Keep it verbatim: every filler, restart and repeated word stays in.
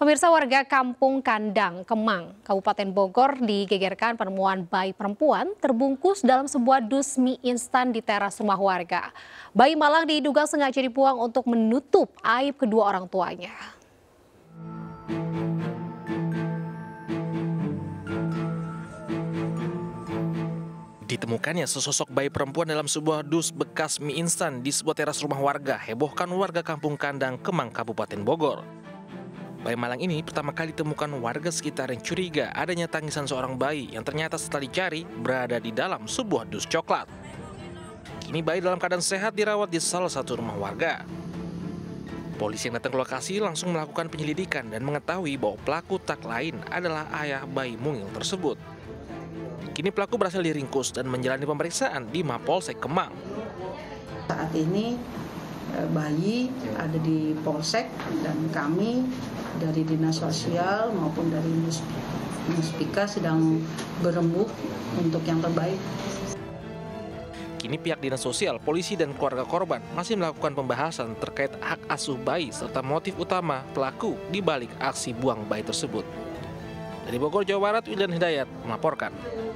Pemirsa, warga Kampung Kandang, Kemang, Kabupaten Bogor digegerkan penemuan bayi perempuan terbungkus dalam sebuah dus mie instan di teras rumah warga. Bayi malang diduga sengaja dibuang untuk menutup aib kedua orang tuanya. Ditemukannya sesosok bayi perempuan dalam sebuah dus bekas mie instan di sebuah teras rumah warga hebohkan warga Kampung Kandang, Kemang, Kabupaten Bogor. Bayi malang ini pertama kali ditemukan warga sekitar yang curiga adanya tangisan seorang bayi yang ternyata setelah dicari berada di dalam sebuah dus coklat. Kini bayi dalam keadaan sehat dirawat di salah satu rumah warga. Polisi yang datang ke lokasi langsung melakukan penyelidikan dan mengetahui bahwa pelaku tak lain adalah ayah bayi mungil tersebut. Kini pelaku berhasil diringkus dan menjalani pemeriksaan di Mapolsek Kemang. Saat ini bayi ada di polsek dan kami dari dinas sosial maupun dari Muspika sedang berembuk untuk yang terbaik. Kini pihak dinas sosial, polisi dan keluarga korban masih melakukan pembahasan terkait hak asuh bayi serta motif utama pelaku di balik aksi buang bayi tersebut. Dari Bogor, Jawa Barat, William Hidayat melaporkan.